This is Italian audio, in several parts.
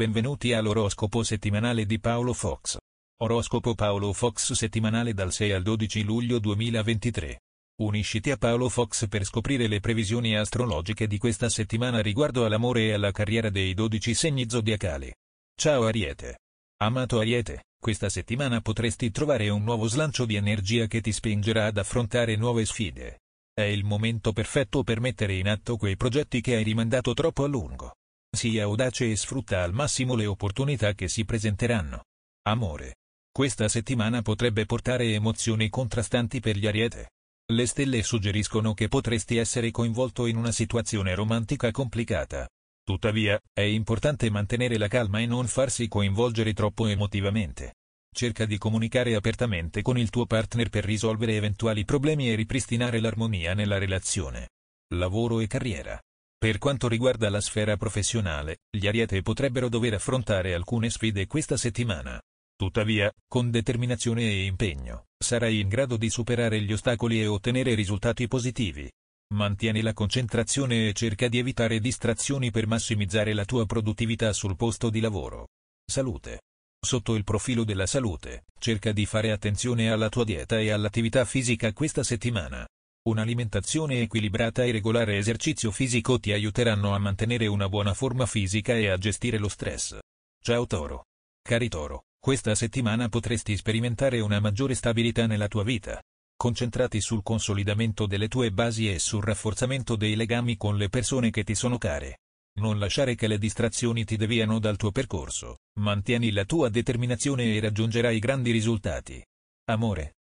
Benvenuti all'oroscopo settimanale di Paolo Fox. Oroscopo Paolo Fox settimanale dal 6 al 12 luglio 2023. Unisciti a Paolo Fox per scoprire le previsioni astrologiche di questa settimana riguardo all'amore e alla carriera dei 12 segni zodiacali. Ciao Ariete. Amato Ariete, questa settimana potresti trovare un nuovo slancio di energia che ti spingerà ad affrontare nuove sfide. È il momento perfetto per mettere in atto quei progetti che hai rimandato troppo a lungo. Sii audace e sfrutta al massimo le opportunità che si presenteranno. Amore. Questa settimana potrebbe portare emozioni contrastanti per gli Ariete. Le stelle suggeriscono che potresti essere coinvolto in una situazione romantica complicata. Tuttavia, è importante mantenere la calma e non farsi coinvolgere troppo emotivamente. Cerca di comunicare apertamente con il tuo partner per risolvere eventuali problemi e ripristinare l'armonia nella relazione. Lavoro e carriera. Per quanto riguarda la sfera professionale, gli Ariete potrebbero dover affrontare alcune sfide questa settimana. Tuttavia, con determinazione e impegno, sarai in grado di superare gli ostacoli e ottenere risultati positivi. Mantieni la concentrazione e cerca di evitare distrazioni per massimizzare la tua produttività sul posto di lavoro. Salute. Sotto il profilo della salute, cerca di fare attenzione alla tua dieta e all'attività fisica questa settimana. Un'alimentazione equilibrata e regolare esercizio fisico ti aiuteranno a mantenere una buona forma fisica e a gestire lo stress. Ciao Toro. Cari Toro, questa settimana potresti sperimentare una maggiore stabilità nella tua vita. Concentrati sul consolidamento delle tue basi e sul rafforzamento dei legami con le persone che ti sono care. Non lasciare che le distrazioni ti deviano dal tuo percorso, mantieni la tua determinazione e raggiungerai grandi risultati. Amore.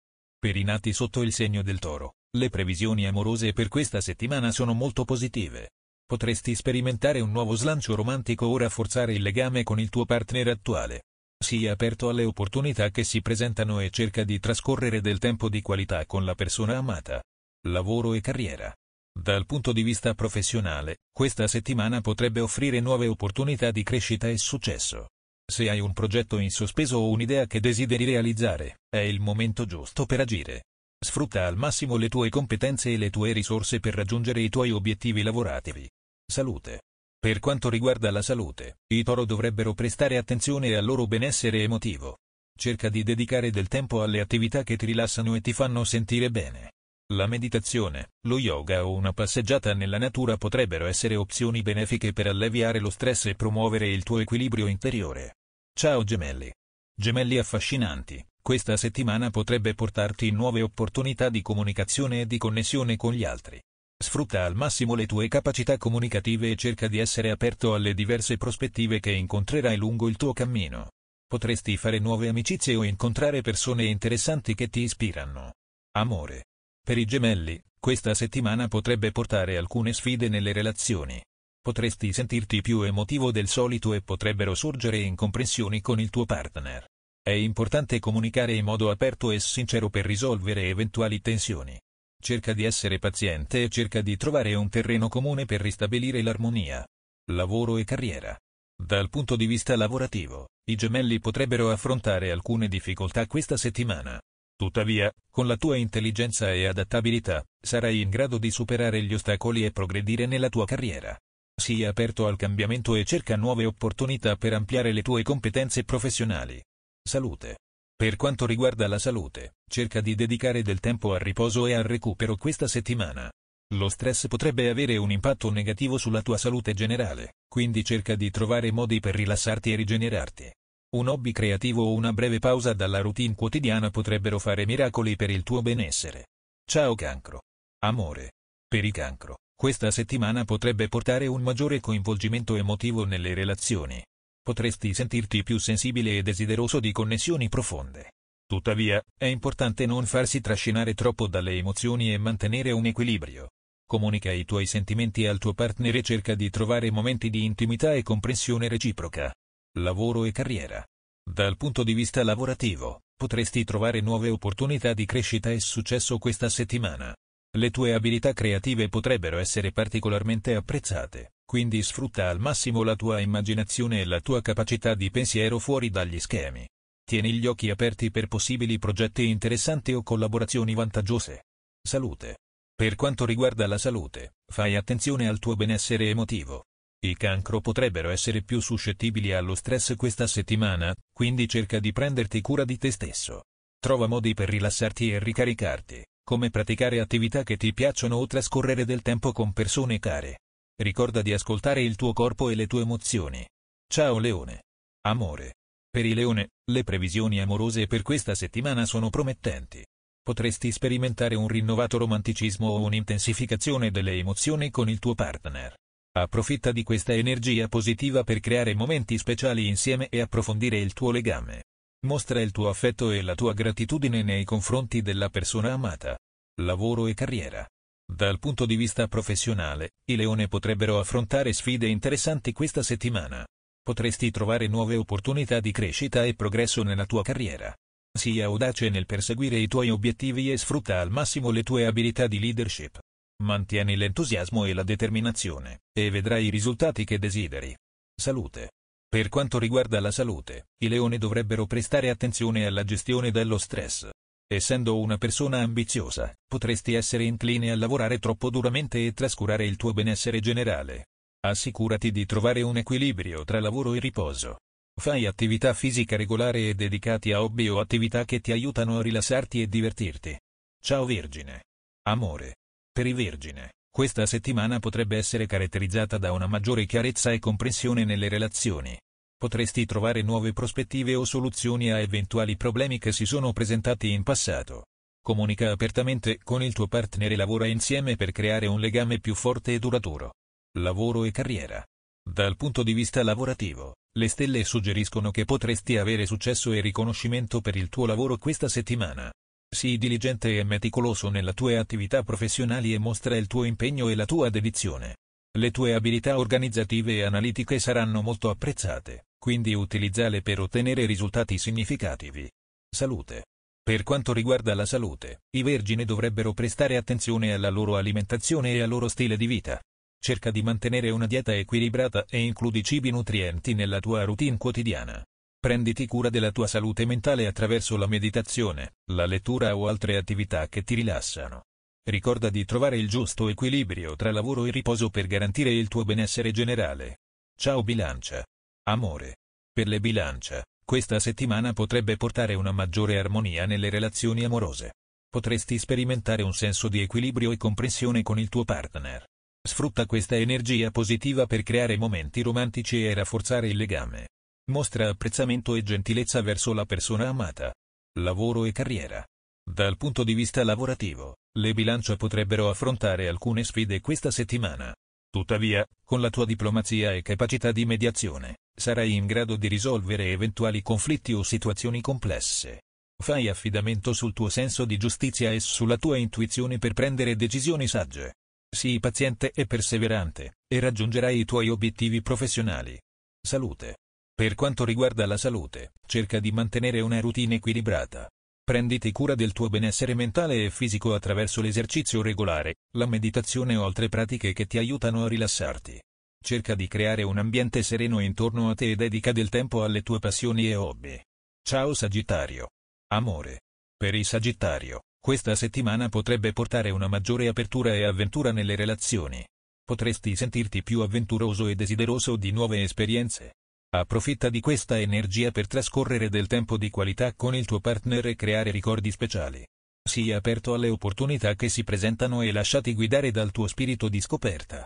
Per i nati sotto il segno del Toro, le previsioni amorose per questa settimana sono molto positive. Potresti sperimentare un nuovo slancio romantico o rafforzare il legame con il tuo partner attuale. Sii aperto alle opportunità che si presentano e cerca di trascorrere del tempo di qualità con la persona amata. Lavoro e carriera. Dal punto di vista professionale, questa settimana potrebbe offrire nuove opportunità di crescita e successo. Se hai un progetto in sospeso o un'idea che desideri realizzare, è il momento giusto per agire. Sfrutta al massimo le tue competenze e le tue risorse per raggiungere i tuoi obiettivi lavorativi. Salute. Per quanto riguarda la salute, i Toro dovrebbero prestare attenzione al loro benessere emotivo. Cerca di dedicare del tempo alle attività che ti rilassano e ti fanno sentire bene. La meditazione, lo yoga o una passeggiata nella natura potrebbero essere opzioni benefiche per alleviare lo stress e promuovere il tuo equilibrio interiore. Ciao Gemelli. Gemelli affascinanti. Questa settimana potrebbe portarti nuove opportunità di comunicazione e di connessione con gli altri. Sfrutta al massimo le tue capacità comunicative e cerca di essere aperto alle diverse prospettive che incontrerai lungo il tuo cammino. Potresti fare nuove amicizie o incontrare persone interessanti che ti ispirano. Amore. Per i Gemelli, questa settimana potrebbe portare alcune sfide nelle relazioni. Potresti sentirti più emotivo del solito e potrebbero sorgere incomprensioni con il tuo partner. È importante comunicare in modo aperto e sincero per risolvere eventuali tensioni. Cerca di essere paziente e cerca di trovare un terreno comune per ristabilire l'armonia. Lavoro e carriera. Dal punto di vista lavorativo, i Gemelli potrebbero affrontare alcune difficoltà questa settimana. Tuttavia, con la tua intelligenza e adattabilità, sarai in grado di superare gli ostacoli e progredire nella tua carriera. Sii aperto al cambiamento e cerca nuove opportunità per ampliare le tue competenze professionali. Salute. Per quanto riguarda la salute, cerca di dedicare del tempo al riposo e al recupero questa settimana. Lo stress potrebbe avere un impatto negativo sulla tua salute generale, quindi cerca di trovare modi per rilassarti e rigenerarti. Un hobby creativo o una breve pausa dalla routine quotidiana potrebbero fare miracoli per il tuo benessere. Ciao Cancro. Amore. Per i Cancro, questa settimana potrebbe portare un maggiore coinvolgimento emotivo nelle relazioni. Potresti sentirti più sensibile e desideroso di connessioni profonde. Tuttavia, è importante non farsi trascinare troppo dalle emozioni e mantenere un equilibrio. Comunica i tuoi sentimenti al tuo partner e cerca di trovare momenti di intimità e comprensione reciproca. Lavoro e carriera. Dal punto di vista lavorativo, potresti trovare nuove opportunità di crescita e successo questa settimana. Le tue abilità creative potrebbero essere particolarmente apprezzate. Quindi sfrutta al massimo la tua immaginazione e la tua capacità di pensiero fuori dagli schemi. Tieni gli occhi aperti per possibili progetti interessanti o collaborazioni vantaggiose. Salute. Per quanto riguarda la salute, fai attenzione al tuo benessere emotivo. I cancro potrebbero essere più suscettibili allo stress questa settimana, quindi cerca di prenderti cura di te stesso. Trova modi per rilassarti e ricaricarti, come praticare attività che ti piacciono o trascorrere del tempo con persone care. Ricorda di ascoltare il tuo corpo e le tue emozioni. Ciao Leone. Amore. Per i Leone, le previsioni amorose per questa settimana sono promettenti. Potresti sperimentare un rinnovato romanticismo o un'intensificazione delle emozioni con il tuo partner. Approfitta di questa energia positiva per creare momenti speciali insieme e approfondire il tuo legame. Mostra il tuo affetto e la tua gratitudine nei confronti della persona amata. Lavoro e carriera. Dal punto di vista professionale, i Leone potrebbero affrontare sfide interessanti questa settimana. Potresti trovare nuove opportunità di crescita e progresso nella tua carriera. Sii audace nel perseguire i tuoi obiettivi e sfrutta al massimo le tue abilità di leadership. Mantieni l'entusiasmo e la determinazione, e vedrai i risultati che desideri. Salute. Per quanto riguarda la salute, i Leoni dovrebbero prestare attenzione alla gestione dello stress. Essendo una persona ambiziosa, potresti essere incline a lavorare troppo duramente e trascurare il tuo benessere generale. Assicurati di trovare un equilibrio tra lavoro e riposo. Fai attività fisica regolare e dedicati a hobby o attività che ti aiutano a rilassarti e divertirti. Ciao Vergine. Amore. Per i Vergine, questa settimana potrebbe essere caratterizzata da una maggiore chiarezza e comprensione nelle relazioni. Potresti trovare nuove prospettive o soluzioni a eventuali problemi che si sono presentati in passato. Comunica apertamente con il tuo partner e lavora insieme per creare un legame più forte e duraturo. Lavoro e carriera. Dal punto di vista lavorativo, le stelle suggeriscono che potresti avere successo e riconoscimento per il tuo lavoro questa settimana. Sii diligente e meticoloso nella tua attività professionali e mostra il tuo impegno e la tua dedizione. Le tue abilità organizzative e analitiche saranno molto apprezzate, quindi utilizzale per ottenere risultati significativi. Salute. Per quanto riguarda la salute, i Vergini dovrebbero prestare attenzione alla loro alimentazione e al loro stile di vita. Cerca di mantenere una dieta equilibrata e includi cibi nutrienti nella tua routine quotidiana. Prenditi cura della tua salute mentale attraverso la meditazione, la lettura o altre attività che ti rilassano. Ricorda di trovare il giusto equilibrio tra lavoro e riposo per garantire il tuo benessere generale. Ciao Bilancia. Amore. Per le Bilancia, questa settimana potrebbe portare una maggiore armonia nelle relazioni amorose. Potresti sperimentare un senso di equilibrio e comprensione con il tuo partner. Sfrutta questa energia positiva per creare momenti romantici e rafforzare il legame. Mostra apprezzamento e gentilezza verso la persona amata. Lavoro e carriera. Dal punto di vista lavorativo, le Bilancia potrebbero affrontare alcune sfide questa settimana. Tuttavia, con la tua diplomazia e capacità di mediazione, sarai in grado di risolvere eventuali conflitti o situazioni complesse. Fai affidamento sul tuo senso di giustizia e sulla tua intuizione per prendere decisioni sagge. Sii paziente e perseverante, e raggiungerai i tuoi obiettivi professionali. Salute. Per quanto riguarda la salute, cerca di mantenere una routine equilibrata. Prenditi cura del tuo benessere mentale e fisico attraverso l'esercizio regolare, la meditazione o altre pratiche che ti aiutano a rilassarti. Cerca di creare un ambiente sereno intorno a te e dedica del tempo alle tue passioni e hobby. Ciao Sagittario. Amore. Per i Sagittario, questa settimana potrebbe portare una maggiore apertura e avventura nelle relazioni. Potresti sentirti più avventuroso e desideroso di nuove esperienze. Approfitta di questa energia per trascorrere del tempo di qualità con il tuo partner e creare ricordi speciali. Sii aperto alle opportunità che si presentano e lasciati guidare dal tuo spirito di scoperta.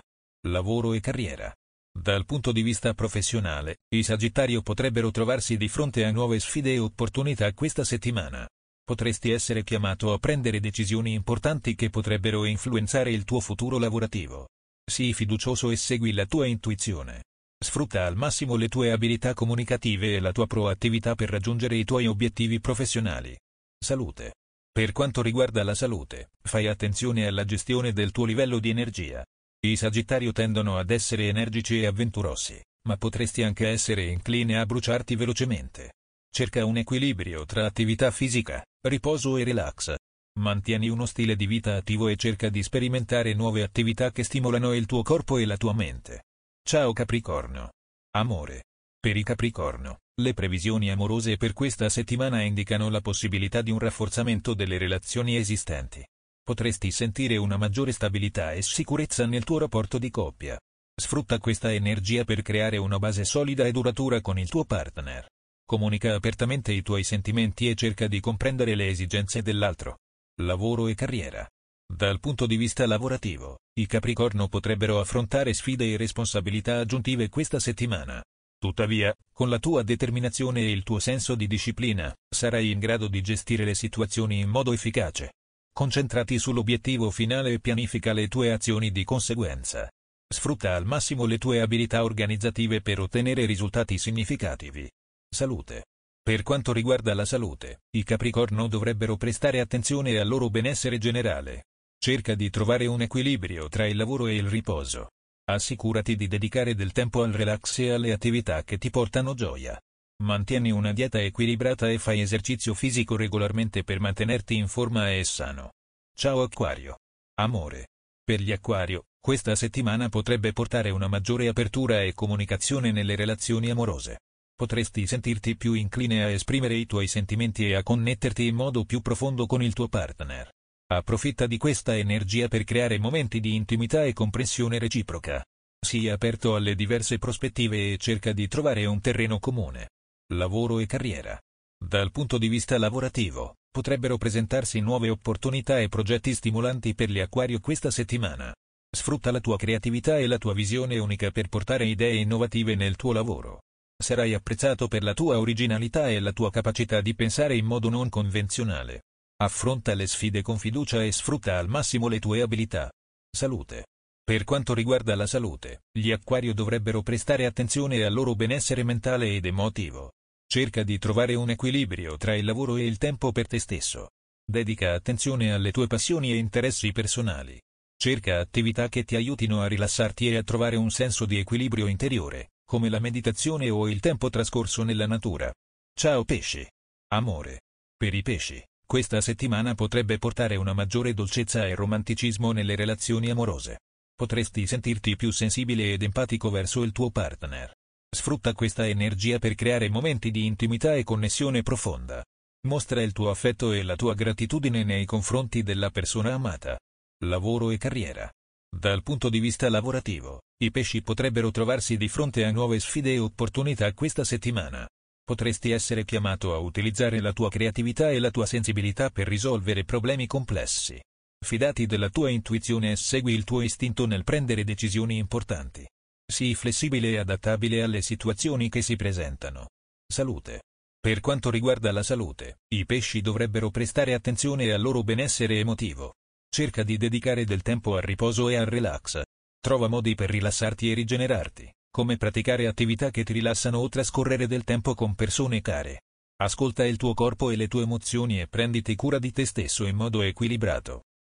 Lavoro e carriera. Dal punto di vista professionale, i Sagittario potrebbero trovarsi di fronte a nuove sfide e opportunità questa settimana. Potresti essere chiamato a prendere decisioni importanti che potrebbero influenzare il tuo futuro lavorativo. Sii fiducioso e segui la tua intuizione. Sfrutta al massimo le tue abilità comunicative e la tua proattività per raggiungere i tuoi obiettivi professionali. Salute. Per quanto riguarda la salute, fai attenzione alla gestione del tuo livello di energia. I Sagittario tendono ad essere energici e avventurosi, ma potresti anche essere incline a bruciarti velocemente. Cerca un equilibrio tra attività fisica, riposo e relax. Mantieni uno stile di vita attivo e cerca di sperimentare nuove attività che stimolano il tuo corpo e la tua mente. Ciao Capricorno. Amore. Per i Capricorno, le previsioni amorose per questa settimana indicano la possibilità di un rafforzamento delle relazioni esistenti. Potresti sentire una maggiore stabilità e sicurezza nel tuo rapporto di coppia. Sfrutta questa energia per creare una base solida e duratura con il tuo partner. Comunica apertamente i tuoi sentimenti e cerca di comprendere le esigenze dell'altro. Lavoro e carriera. Dal punto di vista lavorativo, i Capricorno potrebbero affrontare sfide e responsabilità aggiuntive questa settimana. Tuttavia, con la tua determinazione e il tuo senso di disciplina, sarai in grado di gestire le situazioni in modo efficace. Concentrati sull'obiettivo finale e pianifica le tue azioni di conseguenza. Sfrutta al massimo le tue abilità organizzative per ottenere risultati significativi. Salute. Per quanto riguarda la salute, i Capricorno dovrebbero prestare attenzione al loro benessere generale. Cerca di trovare un equilibrio tra il lavoro e il riposo. Assicurati di dedicare del tempo al relax e alle attività che ti portano gioia. Mantieni una dieta equilibrata e fai esercizio fisico regolarmente per mantenerti in forma e sano. Ciao Acquario. Amore. Per gli Acquario, questa settimana potrebbe portare una maggiore apertura e comunicazione nelle relazioni amorose. Potresti sentirti più incline a esprimere i tuoi sentimenti e a connetterti in modo più profondo con il tuo partner. Approfitta di questa energia per creare momenti di intimità e comprensione reciproca. Sii aperto alle diverse prospettive e cerca di trovare un terreno comune. Lavoro e carriera. Dal punto di vista lavorativo, potrebbero presentarsi nuove opportunità e progetti stimolanti per gli Acquario questa settimana. Sfrutta la tua creatività e la tua visione unica per portare idee innovative nel tuo lavoro. Sarai apprezzato per la tua originalità e la tua capacità di pensare in modo non convenzionale. Affronta le sfide con fiducia e sfrutta al massimo le tue abilità. Salute. Per quanto riguarda la salute, gli Acquario dovrebbero prestare attenzione al loro benessere mentale ed emotivo. Cerca di trovare un equilibrio tra il lavoro e il tempo per te stesso. Dedica attenzione alle tue passioni e interessi personali. Cerca attività che ti aiutino a rilassarti e a trovare un senso di equilibrio interiore, come la meditazione o il tempo trascorso nella natura. Ciao Pesci. Amore. Per i Pesci, questa settimana potrebbe portare una maggiore dolcezza e romanticismo nelle relazioni amorose. Potresti sentirti più sensibile ed empatico verso il tuo partner. Sfrutta questa energia per creare momenti di intimità e connessione profonda. Mostra il tuo affetto e la tua gratitudine nei confronti della persona amata. Lavoro e carriera. Dal punto di vista lavorativo, i Pesci potrebbero trovarsi di fronte a nuove sfide e opportunità questa settimana. Potresti essere chiamato a utilizzare la tua creatività e la tua sensibilità per risolvere problemi complessi. Fidati della tua intuizione e segui il tuo istinto nel prendere decisioni importanti. Sii flessibile e adattabile alle situazioni che si presentano. Salute. Per quanto riguarda la salute, i Pesci dovrebbero prestare attenzione al loro benessere emotivo. Cerca di dedicare del tempo al riposo e al relax. Trova modi per rilassarti e rigenerarti, come praticare attività che ti rilassano o trascorrere del tempo con persone care. Ascolta il tuo corpo e le tue emozioni e prenditi cura di te stesso in modo equilibrato.